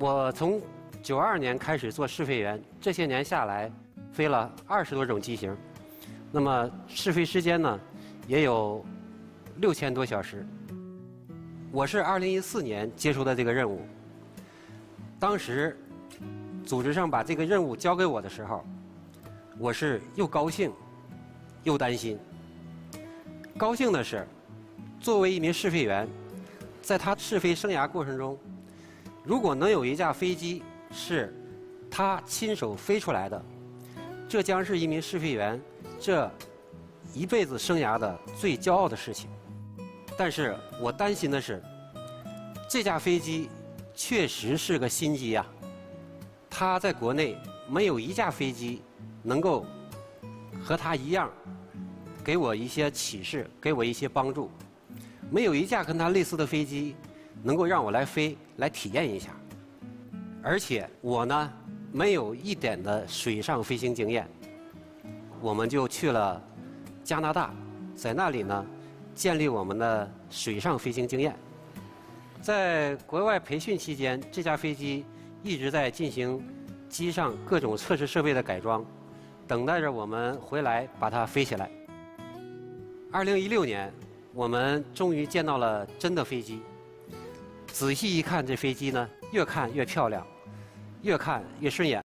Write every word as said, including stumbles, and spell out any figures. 我从九二年开始做试飞员，这些年下来，飞了二十多种机型，那么试飞时间呢，也有六千多小时。我是二零一四年接触的这个任务，当时组织上把这个任务交给我的时候，我是又高兴又担心。高兴的是，作为一名试飞员，在他试飞生涯过程中，如果能有一架飞机是他亲手飞出来的，这将是一名试飞员这一辈子生涯的最骄傲的事情。但是我担心的是，这架飞机确实是个新机呀，它在国内没有一架飞机能够和它一样，给我一些启示，给我一些帮助。没有一架跟它类似的飞机能够让我来飞，来体验一下。而且我呢，没有一点的水上飞行经验。我们就去了加拿大，在那里呢，建立我们的水上飞行经验。在国外培训期间，这架飞机一直在进行机上各种测试设备的改装，等待着我们回来把它飞起来。二零一六年，我们终于见到了真的飞机。仔细一看，这飞机呢，越看越漂亮，越看越顺眼。